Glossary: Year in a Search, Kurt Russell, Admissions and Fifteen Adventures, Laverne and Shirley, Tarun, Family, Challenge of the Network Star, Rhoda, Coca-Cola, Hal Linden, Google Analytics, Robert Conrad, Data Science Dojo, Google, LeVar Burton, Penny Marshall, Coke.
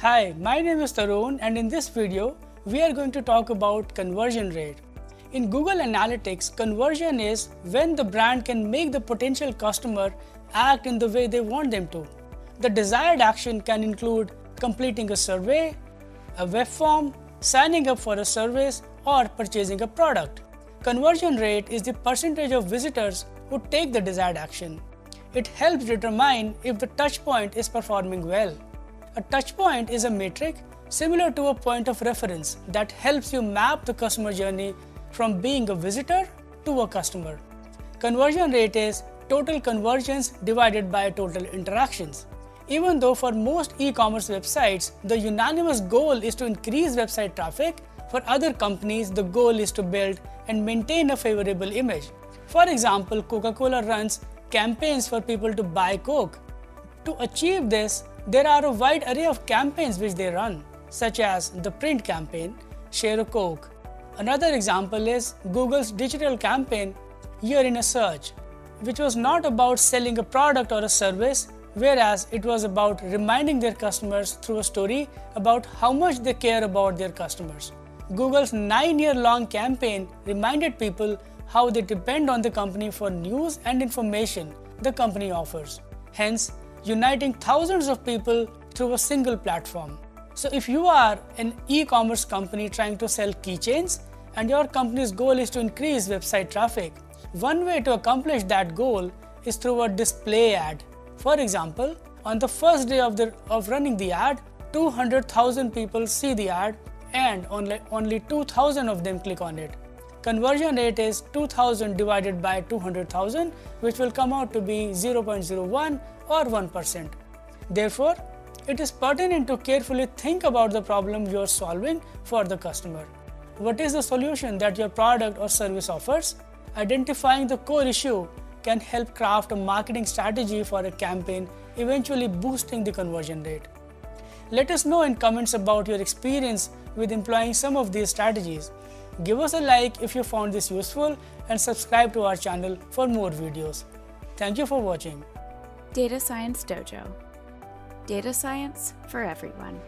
Hi, my name is Tarun, and in this video, we are going to talk about conversion rate. In Google Analytics, conversion is when the brand can make the potential customer act in the way they want them to. The desired action can include completing a survey, a web form, signing up for a service, or purchasing a product. Conversion rate is the percentage of visitors who take the desired action. It helps determine if the touchpoint is performing well. A touchpoint is a metric similar to a point of reference that helps you map the customer journey from being a visitor to a customer. Conversion rate is total conversions divided by total interactions. Even though for most e-commerce websites, the unanimous goal is to increase website traffic, for other companies, the goal is to build and maintain a favorable image. For example, Coca-Cola runs campaigns for people to buy Coke. To achieve this, there are a wide array of campaigns which they run, such as the print campaign, Share a Coke. Another example is Google's digital campaign, Year in a Search, which was not about selling a product or a service, whereas it was about reminding their customers through a story about how much they care about their customers. Google's 9-year-long campaign reminded people how they depend on the company for news and information the company offers. Hence, uniting thousands of people through a single platform. So if you are an e-commerce company trying to sell keychains and your company's goal is to increase website traffic, one way to accomplish that goal is through a display ad. For example, on the first day of running the ad, 200,000 people see the ad and only 2,000 of them click on it. Conversion rate is 2,000 divided by 200,000, which will come out to be 0.01 or 1%. Therefore, it is pertinent to carefully think about the problem you are solving for the customer. What is the solution that your product or service offers? Identifying the core issue can help craft a marketing strategy for a campaign, eventually boosting the conversion rate. Let us know in comments about your experience with employing some of these strategies. Give us a like if you found this useful and subscribe to our channel for more videos. Thank you for watching. Data Science Dojo. Data science for everyone.